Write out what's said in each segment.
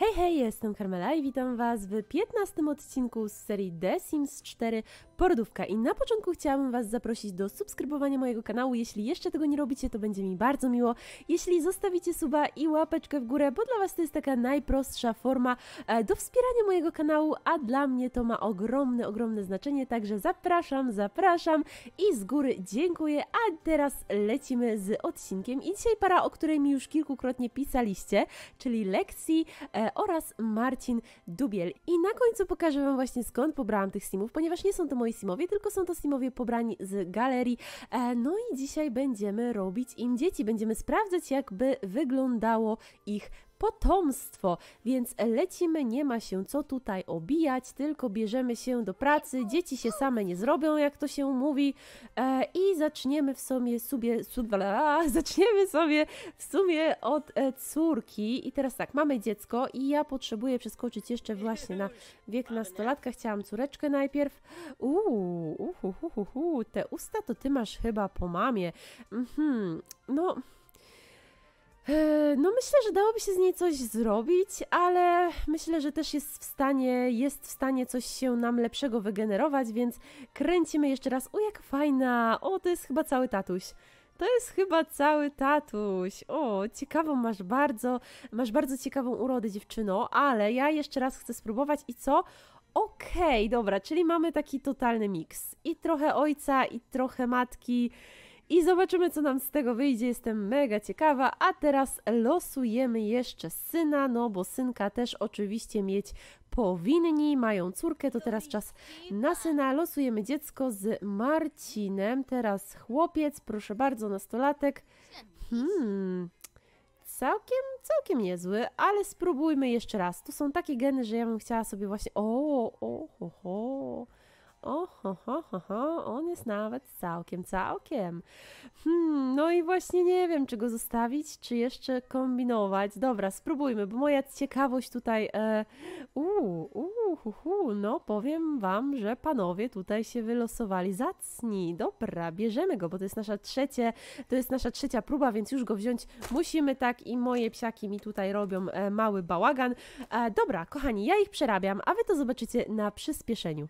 Hej, hej, jestem Carmela i witam Was w 15 odcinku z serii The Sims 4 Porodówka. I na początku chciałabym Was zaprosić do subskrybowania mojego kanału. Jeśli jeszcze tego nie robicie, to będzie mi bardzo miło. Jeśli zostawicie suba i łapeczkę w górę, bo dla Was to jest taka najprostsza forma do wspierania mojego kanału, a dla mnie to ma ogromne znaczenie. Także zapraszam i z góry dziękuję. A teraz lecimy z odcinkiem. I dzisiaj para, o której mi już kilkukrotnie pisaliście, czyli Lexy oraz Marcin Dubiel. I na końcu pokażę Wam właśnie skąd pobrałam tych simów, ponieważ nie są to moi simowie, tylko są to simowie pobrani z galerii. No i dzisiaj będziemy robić im dzieci, będziemy sprawdzać, jakby wyglądało ich potomstwo, więc lecimy, nie ma się co tutaj obijać, tylko bierzemy się do pracy, dzieci się same nie zrobią, jak to się mówi, i zaczniemy w sumie w sumie od córki. I teraz tak, mamy dziecko i ja potrzebuję przeskoczyć jeszcze właśnie na wiek nastolatka, chciałam córeczkę najpierw. Te usta to ty masz chyba po mamie. No myślę, że dałoby się z niej coś zrobić, ale myślę, że też jest w stanie coś się nam lepszego wygenerować, więc kręcimy jeszcze raz. O, jak fajna! O, to jest chyba cały tatuś. To jest chyba cały tatuś. O, ciekawą, masz bardzo ciekawą urodę, dziewczyno, ale ja jeszcze raz chcę spróbować i co? Okej, dobra, czyli mamy taki totalny miks. I trochę ojca, i trochę matki. I zobaczymy, co nam z tego wyjdzie, jestem mega ciekawa. A teraz losujemy jeszcze syna, no bo synka też oczywiście mieć powinni, mają córkę, to teraz czas na syna. Losujemy dziecko z Marcinem, teraz chłopiec, proszę bardzo, nastolatek. Całkiem niezły, ale spróbujmy jeszcze raz. Tu są takie geny, że ja bym chciała sobie właśnie... On jest nawet całkiem. No i właśnie nie wiem, czy go zostawić, czy jeszcze kombinować. Dobra, spróbujmy, bo moja ciekawość tutaj... no powiem Wam, że panowie tutaj się wylosowali zacni. Dobra, bierzemy go, bo to jest nasza trzecia próba, więc już go wziąć musimy, tak, i moje psiaki mi tutaj robią mały bałagan. Dobra, kochani, ja ich przerabiam, a Wy to zobaczycie na przyspieszeniu.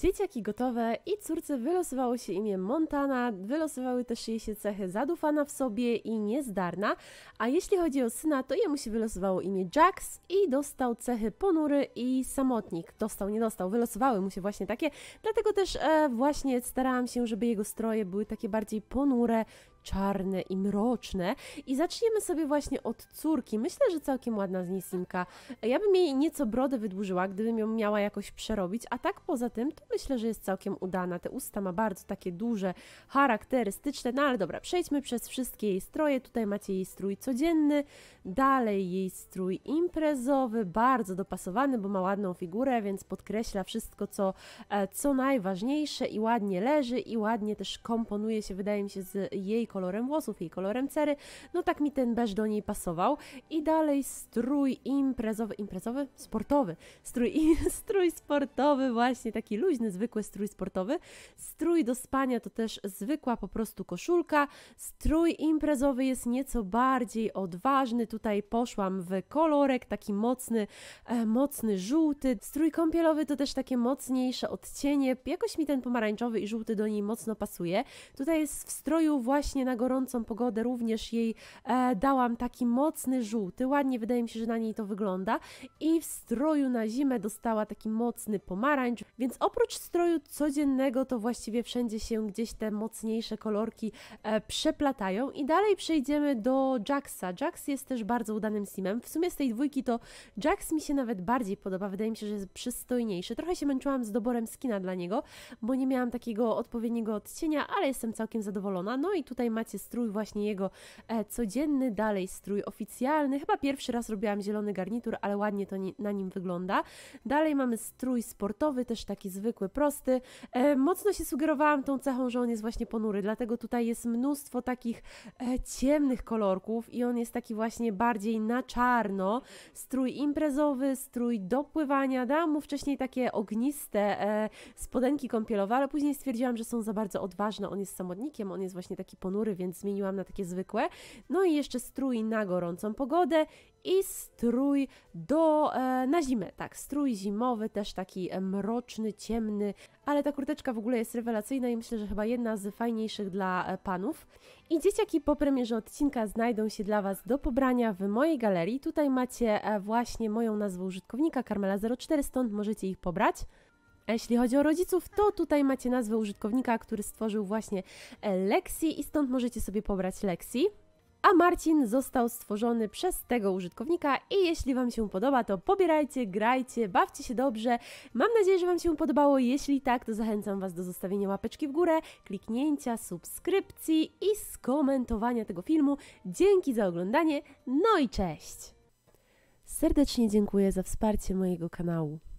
Dzieciaki gotowe i córce wylosowało się imię Montana, wylosowały też jej się cechy zadufana w sobie i niezdarna, a jeśli chodzi o syna, to jemu się wylosowało imię Jax i dostał cechy ponury i samotnik. Dostał, nie dostał, wylosowały mu się właśnie takie, dlatego też właśnie starałam się, żeby jego stroje były takie bardziej ponure, czarne i mroczne. I zaczniemy sobie właśnie od córki. Myślę, że całkiem ładna z niej simka. Ja bym jej nieco brodę wydłużyła, gdybym ją miała jakoś przerobić, a tak poza tym to myślę, że jest całkiem udana. Te usta ma bardzo takie duże, charakterystyczne, no ale dobra, przejdźmy przez wszystkie jej stroje. Tutaj macie jej strój codzienny, dalej jej strój imprezowy, bardzo dopasowany, bo ma ładną figurę, więc podkreśla wszystko, co najważniejsze i ładnie leży i ładnie też komponuje się, wydaje mi się, z jej kolorem włosów, jej kolorem cery. No tak mi ten beż do niej pasował. I dalej strój imprezowy, sportowy, strój sportowy, właśnie taki luźny, zwykły strój sportowy. Strój do spania to też zwykła po prostu koszulka. Strój imprezowy jest nieco bardziej odważny. Tutaj poszłam w kolorek, taki mocny, mocny żółty. Strój kąpielowy to też takie mocniejsze odcienie. Jakoś mi ten pomarańczowy i żółty do niej mocno pasuje. Tutaj jest w stroju właśnie na gorącą pogodę również jej dałam taki mocny żółty, ładnie wydaje mi się, że na niej to wygląda, i w stroju na zimę dostała taki mocny pomarańcz, więc oprócz stroju codziennego to właściwie wszędzie się gdzieś te mocniejsze kolorki przeplatają. I dalej przejdziemy do Jaxa. Jax jest też bardzo udanym simem, w sumie z tej dwójki to Jax mi się nawet bardziej podoba, wydaje mi się, że jest przystojniejszy. Trochę się męczyłam z doborem skina dla niego, bo nie miałam takiego odpowiedniego odcienia, ale jestem całkiem zadowolona. No i tutaj macie strój właśnie jego codzienny, dalej strój oficjalny. Chyba pierwszy raz robiłam zielony garnitur, ale ładnie to na nim wygląda. Dalej mamy strój sportowy, też taki zwykły, prosty. Mocno się sugerowałam tą cechą, że on jest właśnie ponury, dlatego tutaj jest mnóstwo takich ciemnych kolorków i on jest taki właśnie bardziej na czarno. Strój imprezowy, strój do pływania. Dałam mu wcześniej takie ogniste spodenki kąpielowe, ale później stwierdziłam, że są za bardzo odważne. On jest samotnikiem, on jest właśnie taki ponury, więc zmieniłam na takie zwykłe. No i jeszcze strój na gorącą pogodę i strój na zimę, tak, strój zimowy, też taki mroczny, ciemny, ale ta kurteczka w ogóle jest rewelacyjna i myślę, że chyba jedna z fajniejszych dla panów. I dzieciaki, po premierze odcinka znajdą się dla Was do pobrania w mojej galerii. Tutaj macie właśnie moją nazwę użytkownika, Carmela04, stąd możecie ich pobrać. A jeśli chodzi o rodziców, to tutaj macie nazwę użytkownika, który stworzył właśnie Lexy i stąd możecie sobie pobrać Lexy. A Marcin został stworzony przez tego użytkownika i jeśli Wam się podoba, to pobierajcie, grajcie, bawcie się dobrze. Mam nadzieję, że Wam się podobało. Jeśli tak, to zachęcam Was do zostawienia łapeczki w górę, kliknięcia, subskrypcji i skomentowania tego filmu. Dzięki za oglądanie, no i cześć! Serdecznie dziękuję za wsparcie mojego kanału.